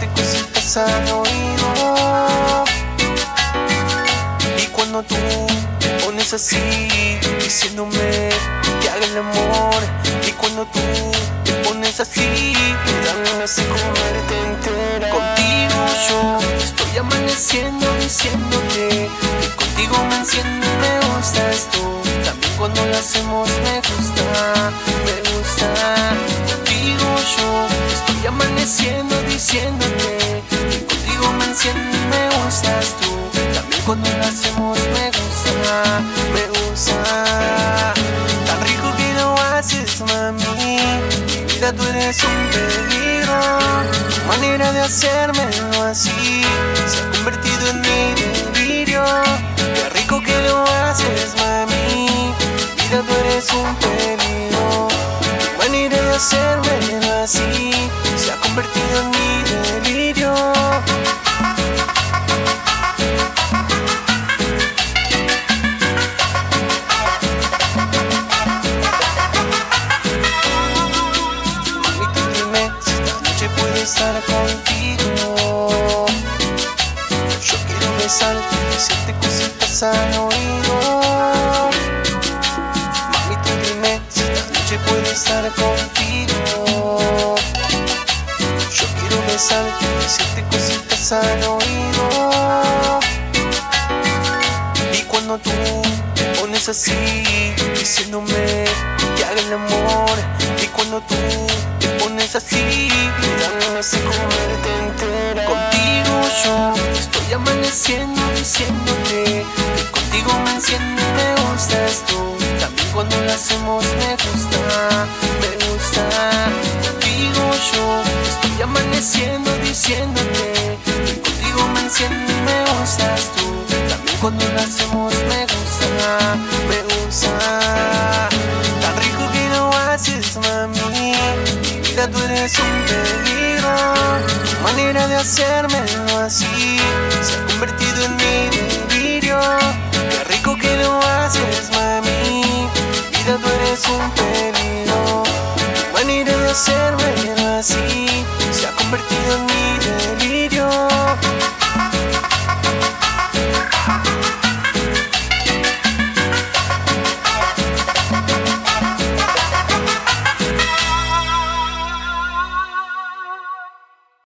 de cositas al oído. Y cuando tú te pones así, diciéndome que haga el amor, y cuando tú te pones así, me dan ganas de comerte entera. Contigo yo estoy amaneciendo, diciéndote que contigo me enciendo y me gusta esto. También cuando lo hacemos me gusta, me gusta. Yo estoy amaneciendo diciéndote que contigo me enciendo y me gustas tú. También cuando lo hacemos me gusta, me gusta. Tan rico que lo haces, mami. Mi vida, tú eres un peligro. Tu manera de hacérmelo así se ha convertido en mi delirio. Qué rico que lo haces, mami. Mi vida, tú eres un peligro. Tu manera de hacérmelo así se ha convertido en mi delirio. Mami, tú dime si esta noche puedo estar contigo. Yo quiero besarte y decirte cositas al oído. Mami, tú dime si esta noche puedo estar contigo. Yo quiero besarte y decirte cositas al oído. Y cuando tú te pones así, diciéndome que haga el amor, y cuando tú te pones así, me dan ganas de comerte entera. Contigo yo estoy amaneciendo, diciéndote que contigo me enciendo y me gusta esto. También cuando lo hacemos me gusta, me gusta. Yo estoy amaneciendo diciéndote que contigo me enciendo y me gustas tú. También cuando lo hacemos me gusta, me gusta. Tan rico que lo haces, mami. Mi vida, tú eres un peligro. Tu manera de hacérmelo así se ha convertido en mi delirio. Qué rico que lo haces, mami. Mi vida, tú eres un peligro. Tu manera de hacérmelo así se ha convertido en mi vida.